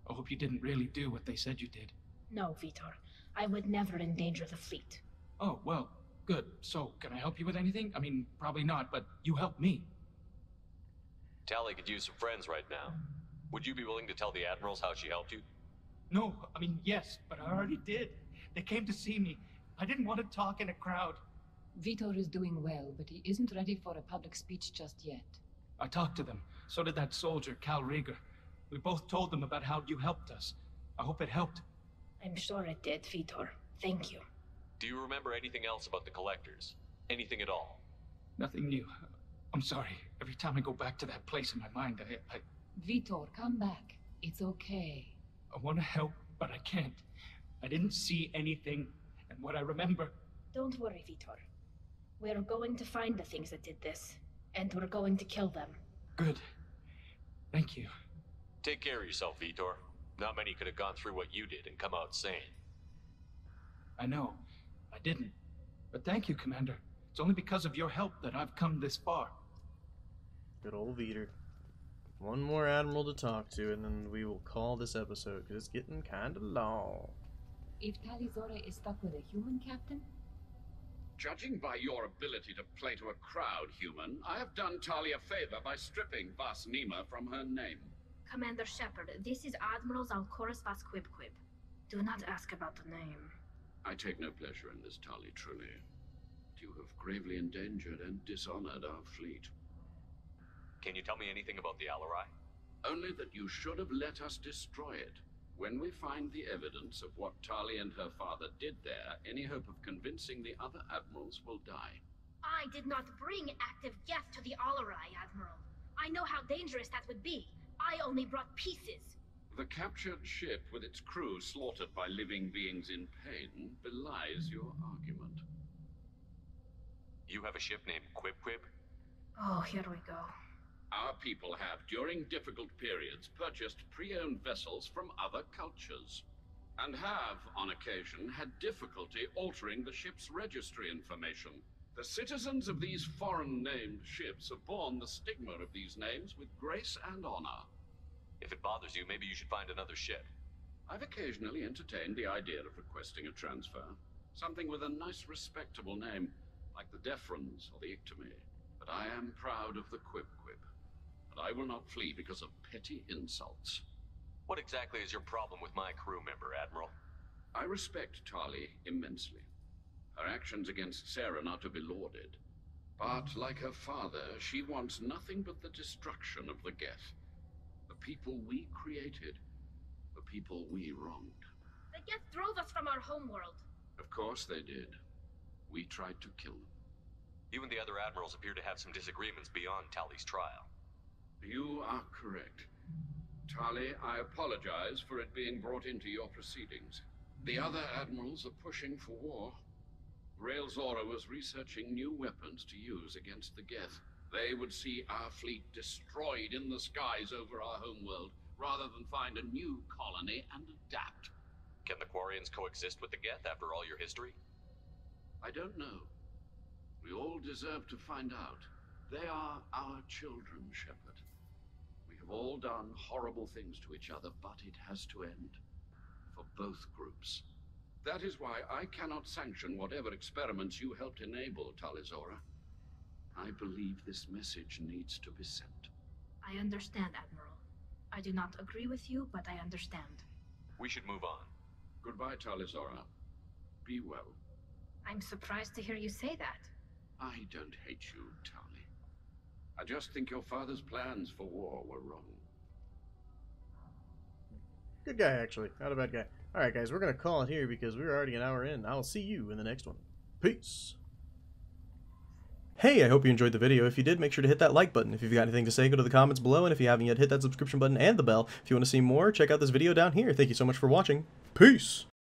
I hope you didn't really do what they said you did. No, Veetor. I would never endanger the fleet. Oh, well, good. So, can I help you with anything? I mean, probably not, but you helped me. Tali could use some friends right now. Would you be willing to tell the admirals how she helped you? No, I mean, yes, but I already did. They came to see me. I didn't want to talk in a crowd. Veetor is doing well, but he isn't ready for a public speech just yet. I talked to them. So did that soldier, Kal'Reegar. We both told them about how you helped us. I hope it helped. I'm sure it did, Veetor. Thank you. Do you remember anything else about the Collectors? Anything at all? Nothing new. I'm sorry. Every time I go back to that place in my mind, I... Veetor, come back. It's okay. I want to help, but I can't. I didn't see anything, and what I remember... Don't worry, Veetor. We're going to find the things that did this, and we're going to kill them. Good. Thank you. Take care of yourself, Veetor. Not many could have gone through what you did and come out sane. I know. I didn't. But thank you, Commander. It's only because of your help that I've come this far. Good old Veetor. One more admiral to talk to, and then we will call this episode, because it's getting kind of long. If Tali'Zorah is stuck with a human, Captain? Judging by your ability to play to a crowd, human, I have done Tali a favor by stripping vas Neema from her name. Commander Shepard, this is Admiral Zal'Koris vas Qwib-Qwib. Do not ask about the name. I take no pleasure in this, Tali, truly. You have gravely endangered and dishonored our fleet. Can you tell me anything about the Alarai? Only that you should have let us destroy it. When we find the evidence of what Tali and her father did there, any hope of convincing the other admirals will die. I did not bring active Geth to the Alarai, Admiral. I know how dangerous that would be. I only brought pieces. The captured ship with its crew slaughtered by living beings in pain belies your argument. You have a ship named Qwib-Qwib? Oh, here we go. Our people have, during difficult periods, purchased pre-owned vessels from other cultures, and have, on occasion, had difficulty altering the ship's registry information. The citizens of these foreign-named ships have borne the stigma of these names with grace and honor. If it bothers you, maybe you should find another ship. I've occasionally entertained the idea of requesting a transfer. Something with a nice, respectable name, like the Deferens or the Ictomy. But I am proud of the Qwib-Qwib. I will not flee because of petty insults. What exactly is your problem with my crew member, Admiral? I respect Tali immensely. Her actions against Saren are to be lauded. But, like her father, she wants nothing but the destruction of the Geth. The people we created. The people we wronged. The Geth drove us from our homeworld. Of course they did. We tried to kill them. You and the other admirals appear to have some disagreements beyond Tali's trial. You are correct. Tali, I apologize for it being brought into your proceedings. The other admirals are pushing for war. Rael'Zorah was researching new weapons to use against the Geth. They would see our fleet destroyed in the skies over our homeworld, rather than find a new colony and adapt. Can the Quarians coexist with the Geth after all your history? I don't know. We all deserve to find out. They are our children, Shepard. We have all done horrible things to each other, but it has to end. For both groups. That is why I cannot sanction whatever experiments you helped enable, Tali'Zorah. I believe this message needs to be sent. I understand, Admiral. I do not agree with you, but I understand. We should move on. Goodbye, Tali'Zorah. Be well. I'm surprised to hear you say that. I don't hate you, Tali. I just think your father's plans for war were wrong. Good guy, actually. Not a bad guy. Alright, guys, we're going to call it here because we're already an hour in. I'll see you in the next one. Peace! Hey, I hope you enjoyed the video. If you did, make sure to hit that like button. If you've got anything to say, go to the comments below. And if you haven't yet, hit that subscription button and the bell. If you want to see more, check out this video down here. Thank you so much for watching. Peace!